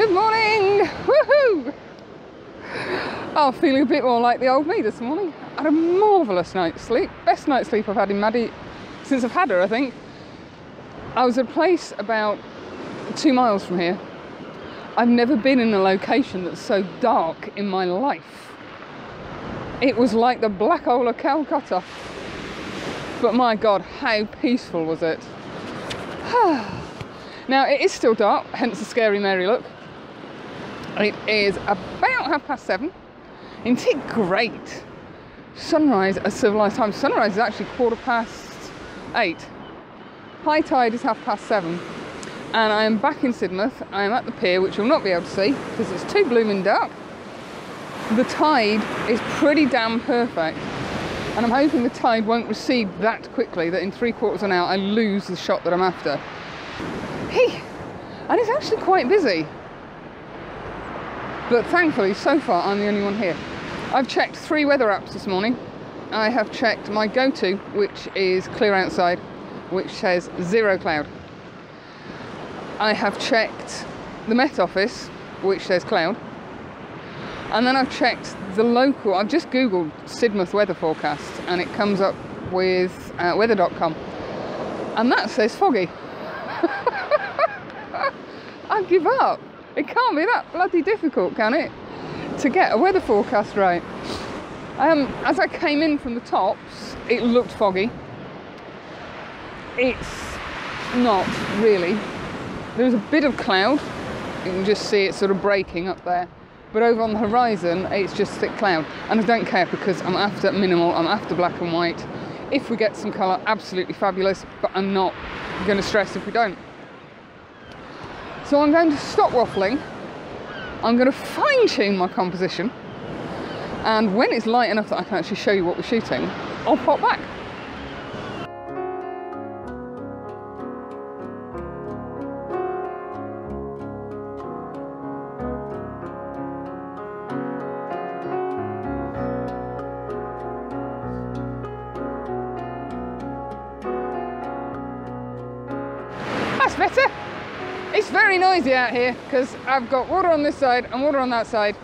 Good morning! Woohoo! I'm feeling a bit more like the old me this morning. I had a marvellous night's sleep. Best night's sleep I've had in Maddie since I've had her, I think. I was at a place about 2 miles from here. I've never been in a location that's so dark in my life. It was like the black hole of Calcutta. But my God, how peaceful was it? Now, it is still dark, hence the Scary Mary look. It is about 7:30. Isn't it great? Sunrise at civilised time. Sunrise is actually 8:15. High tide is 7:30. And I am back in Sidmouth. I am at the pier, which you'll not be able to see because it's too blooming dark. The tide is pretty damn perfect. And I'm hoping the tide won't recede that quickly that in 3/4 of an hour I lose the shot that I'm after. Hey, and it's actually quite busy. But thankfully, so far, I'm the only one here. I've checked 3 weather apps this morning. I have checked my go-to, which is Clear Outside, which says zero cloud. I have checked the Met Office, which says cloud. And then I've checked the local, I've just Googled Sidmouth weather forecast, and it comes up with weather.com. And that says foggy. I give up. It can't be that bloody difficult, can it? To get a weather forecast right. As I came in from the tops, it looked foggy. It's not really. There's a bit of cloud. You can just see it sort of breaking up there. But over on the horizon, it's just thick cloud. And I don't care because I'm after minimal, I'm after black and white. If we get some colour, absolutely fabulous, but I'm not going to stress if we don't. So I'm going to stop waffling. I'm going to fine tune my composition. And when it's light enough that I can actually show you what we're shooting, I'll pop back. Better. It's very noisy out here because I've got water on this side and water on that side,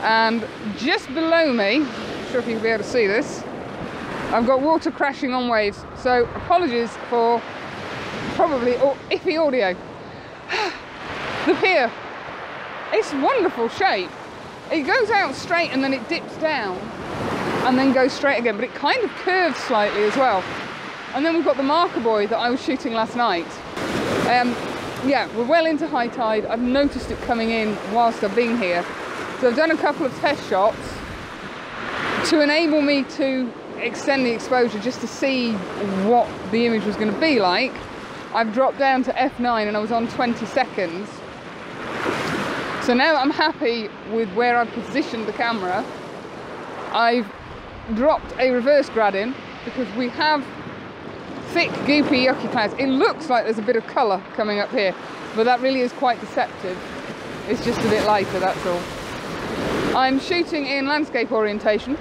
and just below me, I'm sure if you can be able to see this, I've got water crashing on waves, so apologies for probably iffy audio. The pier, it's wonderful shape. It goes out straight and then it dips down and then goes straight again, but it kind of curves slightly as well. And then we've got the marker buoy that I was shooting last night. Yeah, we're well into high tide. I've noticed it coming in whilst I've been here. So I've done a couple of test shots to enable me to extend the exposure just to see what the image was going to be like. I've dropped down to F9 and I was on 20 seconds. So now I'm happy with where I've positioned the camera. I've dropped a reverse grad in because we have thick, goopy, yucky clouds. It looks like there's a bit of colour coming up here, but that really is quite deceptive. It's just a bit lighter, that's all. I'm shooting in landscape orientation,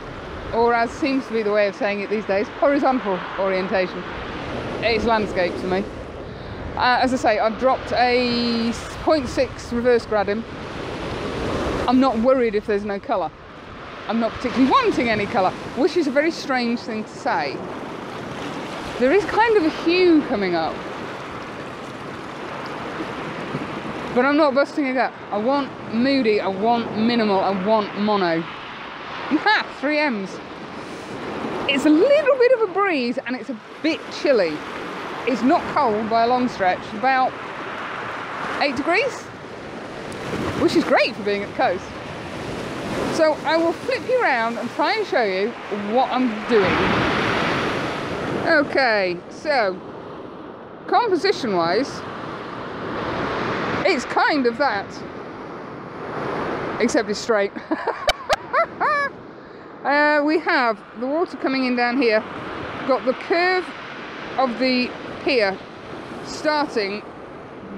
or as seems to be the way of saying it these days, horizontal orientation. It's landscape to me. As I say, I've dropped a 0.6 reverse grad in. I'm not worried if there's no colour. I'm not particularly wanting any colour, which is a very strange thing to say. There is kind of a hue coming up, but I'm not busting it out. I want moody, I want minimal, I want mono. Ha, 3 M's. It's a little bit of a breeze and it's a bit chilly. It's not cold by a long stretch, about 8 degrees, which is great for being at the coast. So I will flip you around and try and show you what I'm doing. Okay, so composition wise, it's kind of that, except it's straight. We have the water coming in down here, got the curve of the pier starting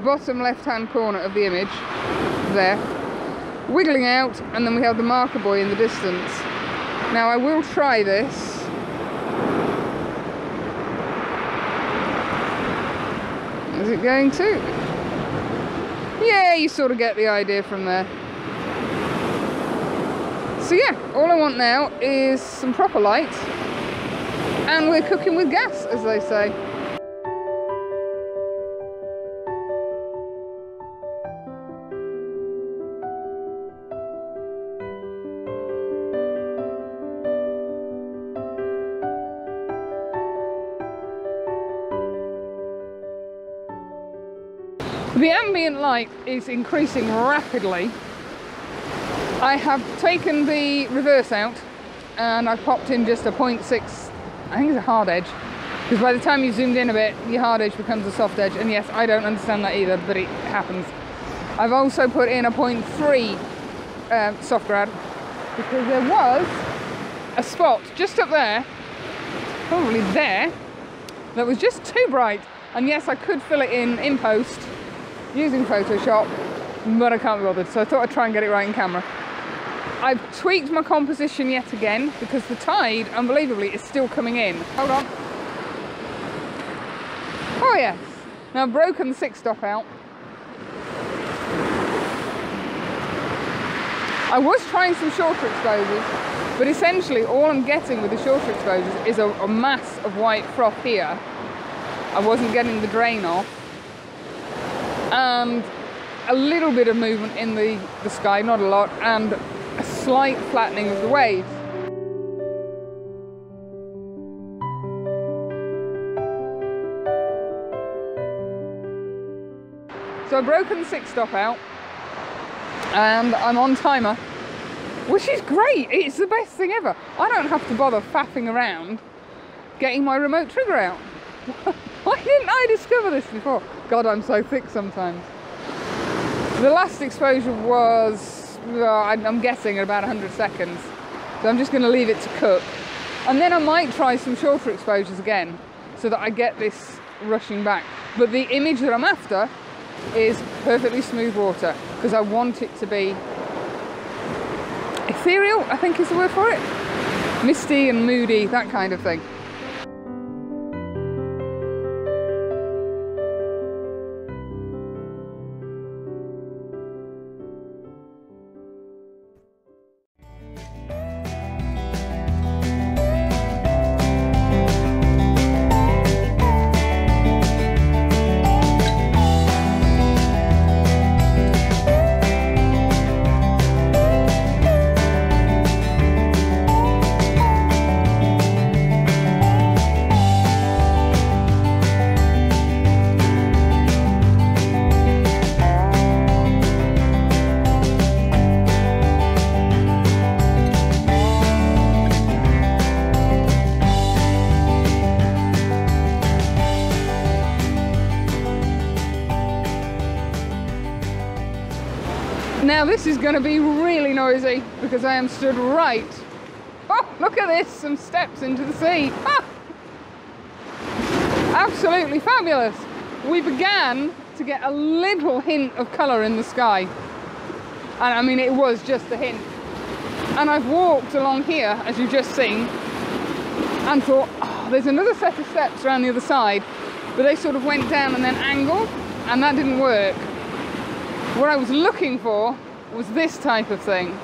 bottom left hand corner of the image there, wiggling out, and then we have the marker buoy in the distance. Now I will try this. Is it going to? yeah, you sort of get the idea from there. So yeah, all I want now is some proper light, and we're cooking with gas, as they say. The ambient light is increasing rapidly. I have taken the reverse out and I've popped in just a 0.6, I think it's a hard edge, because by the time you've zoomed in a bit, your hard edge becomes a soft edge. And yes, I don't understand that either, but it happens. I've also put in a 0.3 soft grad, because there was a spot just up there, probably there, that was just too bright. And yes, I could fill it in post, using Photoshop, but I can't be bothered, so I thought I'd try and get it right in camera. I've tweaked my composition yet again, because the tide, unbelievably, is still coming in. Hold on. Oh yes. Now I've broken the 6 stop out. I was trying some shorter exposures, but essentially all I'm getting with the shorter exposures is a mass of white froth here. I wasn't getting the drain off. And a little bit of movement in the sky, not a lot, and a slight flattening of the waves. So I've broken the 6 stop out, and I'm on timer, which is great. It's the best thing ever. I don't have to bother faffing around getting my remote trigger out. Why didn't I discover this before? God, I'm so thick sometimes. The last exposure was, I'm guessing, at about 100 seconds. So I'm just going to leave it to cook. And then I might try some shorter exposures again, so that I get this rushing back. But the image that I'm after is perfectly smooth water, because I want it to be ethereal, I think is the word for it. Misty and moody, that kind of thing. Now this is going to be really noisy, because I am stood right. Oh, look at this, some steps into the sea. Ah! Absolutely fabulous. We began to get a little hint of colour in the sky. And I mean, it was just a hint. And I've walked along here, as you've just seen, and thought, oh, there's another set of steps around the other side. But they sort of went down and then angled, and that didn't work. What I was looking for was this type of thing.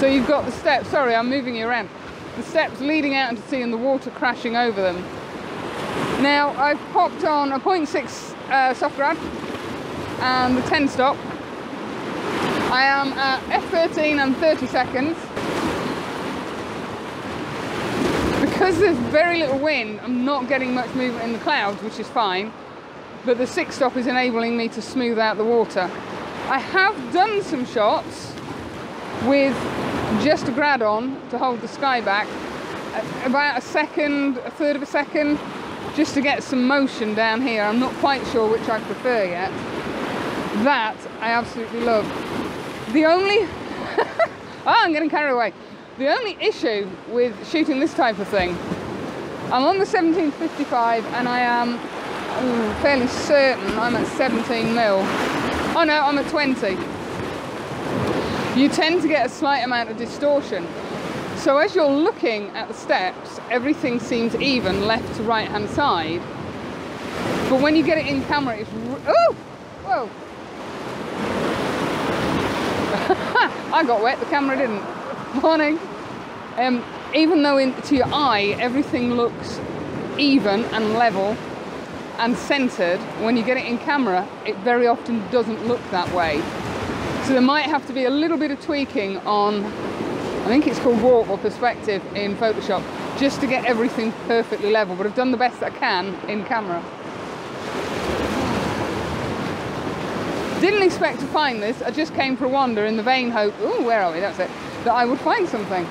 So you've got the steps, sorry, I'm moving you around. The steps leading out into sea and the water crashing over them. Now, I've popped on a 0.6 soft grad and the 10 stop. I am at f13 and 30 seconds. Because there's very little wind, I'm not getting much movement in the clouds, which is fine. But the 6 stop is enabling me to smooth out the water. I have done some shots with just a grad on to hold the sky back, about a second, a third of a second, just to get some motion down here. I'm not quite sure which I prefer yet. That I absolutely love. The only, I'm getting carried away. The only issue with shooting this type of thing, I'm on the 17-55 and I am, ooh, fairly certain I'm at 17mm. Oh no, I'm at 20. You tend to get a slight amount of distortion. So as you're looking at the steps, everything seems even left to right hand side. But when you get it in camera, it's, oh, whoa, I got wet, the camera didn't. Morning. Even though to your eye everything looks even and level and centered, when you get it in camera it very often doesn't look that way. So there might have to be a little bit of tweaking on, I think it's called warp or perspective in Photoshop, just to get everything perfectly level, but I've done the best I can in camera. Didn't expect to find this, I just came for a wander in the vain hope, ooh, where are we, that's it, that I would find something.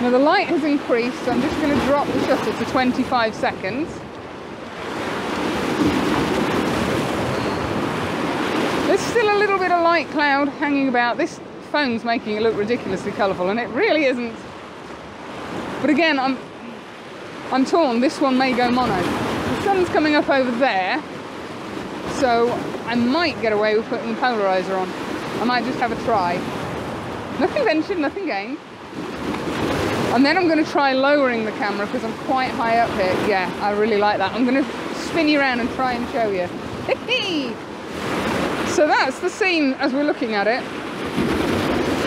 Now the light has increased, so I'm just going to drop the shutter to 25 seconds. There's still a little bit of light cloud hanging about. This phone's making it look ridiculously colourful, and it really isn't. But again, I'm torn. This one may go mono. The sun's coming up over there, so I might get away with putting the polarizer on. I might just have a try. Nothing ventured, nothing gained. And then I'm going to try lowering the camera because I'm quite high up here. Yeah, I really like that. I'm going to spin you around and try and show you. So that's the scene as we're looking at it.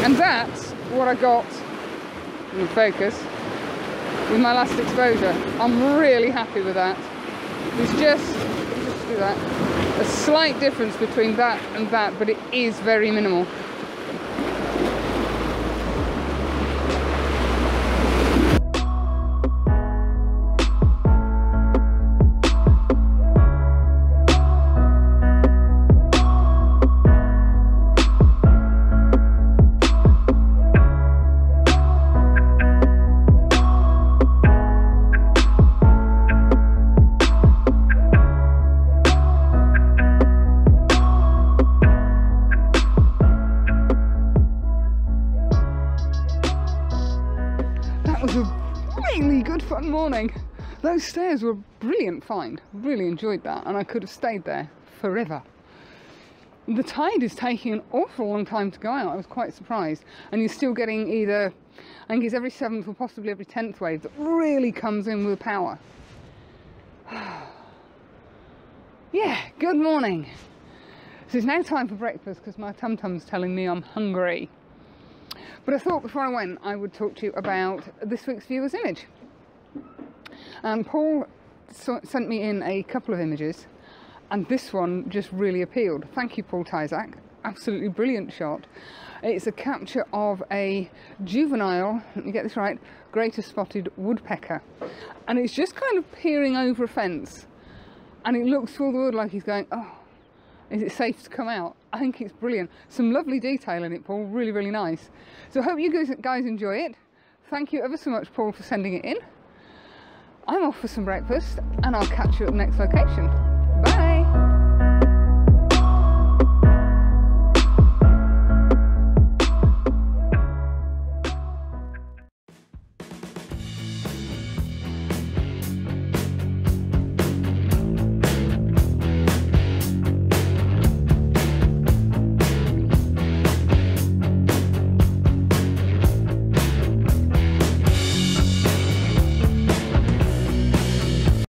And that's what I got in focus with my last exposure. I'm really happy with that. There's just do that, a slight difference between that and that, but it is very minimal. Morning. Those stairs were a brilliant find. Really enjoyed that, and I could have stayed there forever. The tide is taking an awful long time to go out. I was quite surprised, and you're still getting either, I think it's every 7th or possibly every 10th wave that really comes in with power. Yeah, good morning. So it's now time for breakfast because my tum-tum's telling me I'm hungry. But I thought before I went I would talk to you about this week's viewer's image. And Paul sent me in a couple of images, and this one just really appealed. Thank you, Paul Tysack. Absolutely brilliant shot. It's a capture of a juvenile, let me get this right, greater spotted woodpecker. And it's just kind of peering over a fence, and it looks through the wood like he's going, oh, is it safe to come out? I think it's brilliant. Some lovely detail in it, Paul. Really, really nice. So I hope you guys enjoy it. Thank you ever so much, Paul, for sending it in. I'm off for some breakfast, and I'll catch you at the next location. Bye!